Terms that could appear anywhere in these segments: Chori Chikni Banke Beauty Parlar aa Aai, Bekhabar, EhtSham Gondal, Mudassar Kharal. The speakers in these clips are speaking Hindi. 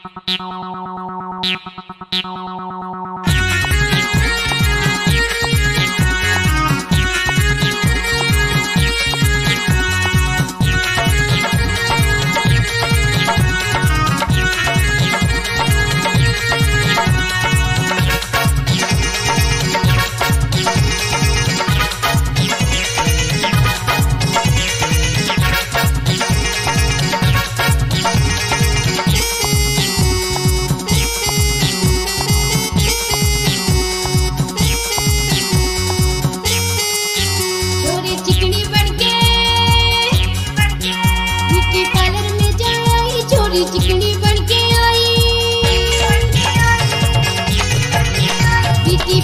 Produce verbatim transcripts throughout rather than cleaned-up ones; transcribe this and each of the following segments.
चिकनी बनके आई, ब्यूटी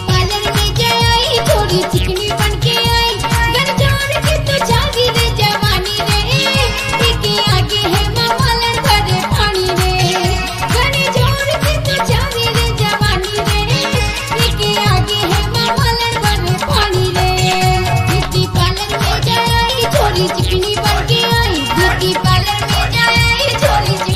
पार्लर में जाई, थोड़ी चिकनी बनके आई। गंजान की तो शादी रे जवानी रे, लेके आगे है मामा लड़े पानी रे। गंजान की तो शादी रे जवानी रे, लेके आगे है मामा लड़े पानी रे। ब्यूटी पार्लर में जाई, थोड़ी चिकनी बनके आई, ब्यूटी पार्लर में जाई, थोड़ी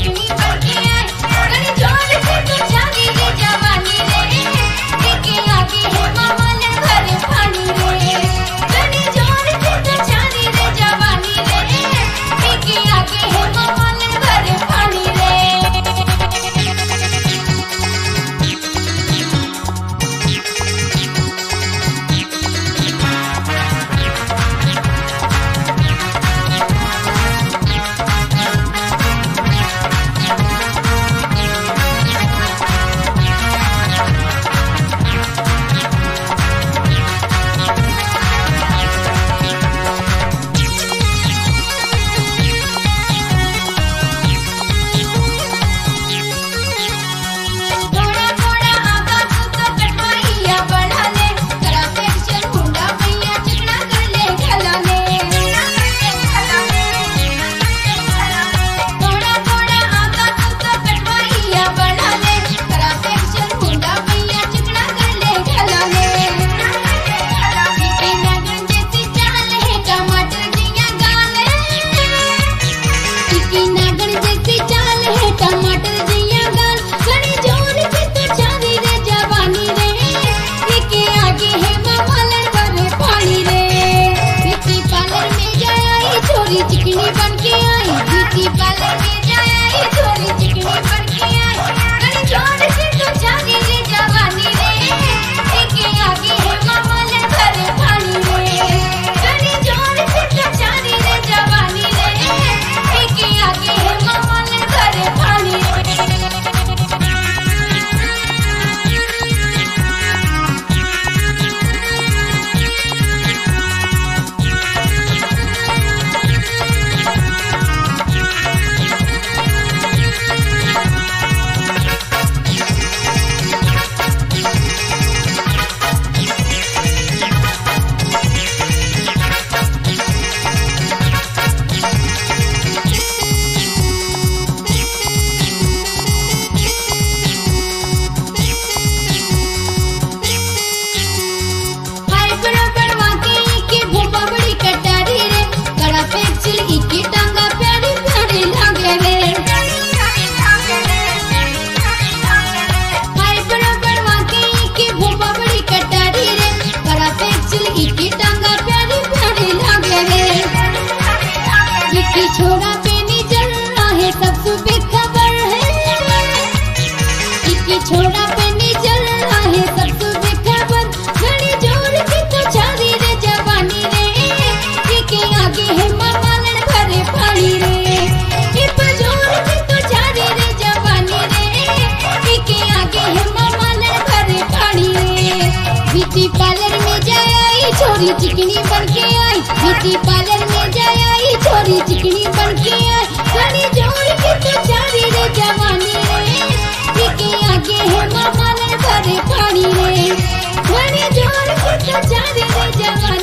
छोड़ा पे निजल है, सबसे बेखबर है। इसकी छोड़ा पे निजल है, सबसे बेखबर। घड़ी जोड़ की तो शादी रे जवानी रे, इसके आगे है मामा लड़ भरे पानी रे। इप जोड़ की तो शादी रे जवानी रे, इसके आगे है मामा लड़ भरे पानी रे। ब्यूटी पार्लर में जाई, छोरी चिकनी बनके आई, ब्यूटी पार्लर में जाई, छोरी चिकनी बनके आई। घड़ी जोड़ की तो शादी रे जवानी रे, लेके आगे है मामा लड़ भरे पानी रे। घड़ी जोड़ की तो शादी रे जवानी।